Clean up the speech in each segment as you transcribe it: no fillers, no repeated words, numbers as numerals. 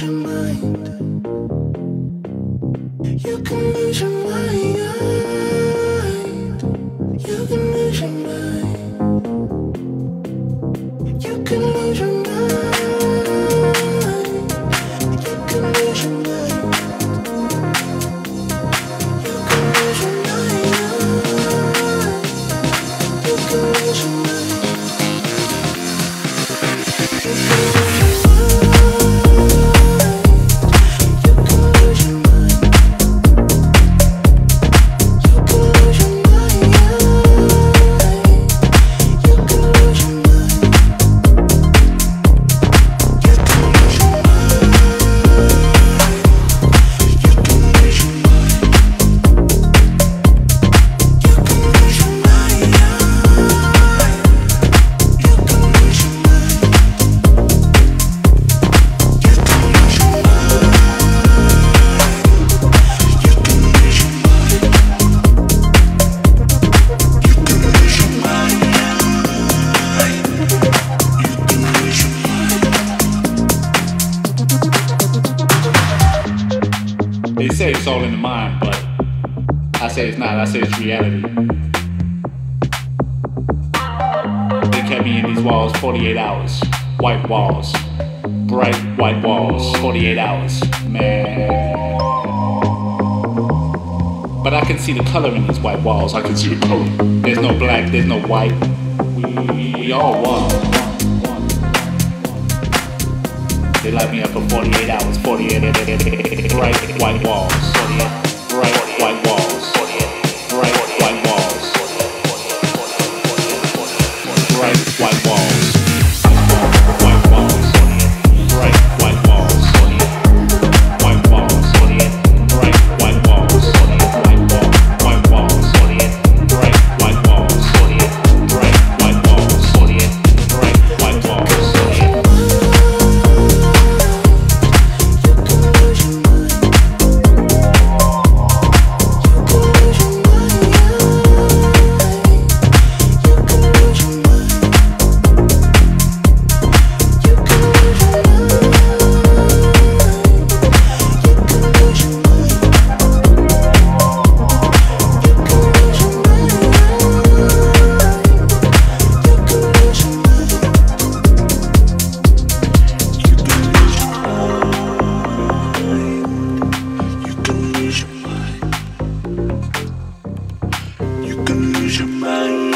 lose your mind. You can lose your mind. You can lose your mind. You can lose your mind. You can lose your mind. You can lose your mind. You can lose your mind. You can lose your mind. They say it's all in the mind, but I say it's not, I say it's reality. They kept me in these walls 48 hours. White walls. Bright white walls. 48 hours. Man. But I can see the color in these white walls. I can see the color. There's no black, there's no white. We all one. They locked me up for 48 hours, 48 bright white walls, 48 bright white walls, 48 bright white walls, 48 bright white walls. You can lose your mind.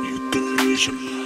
You can lose your mind.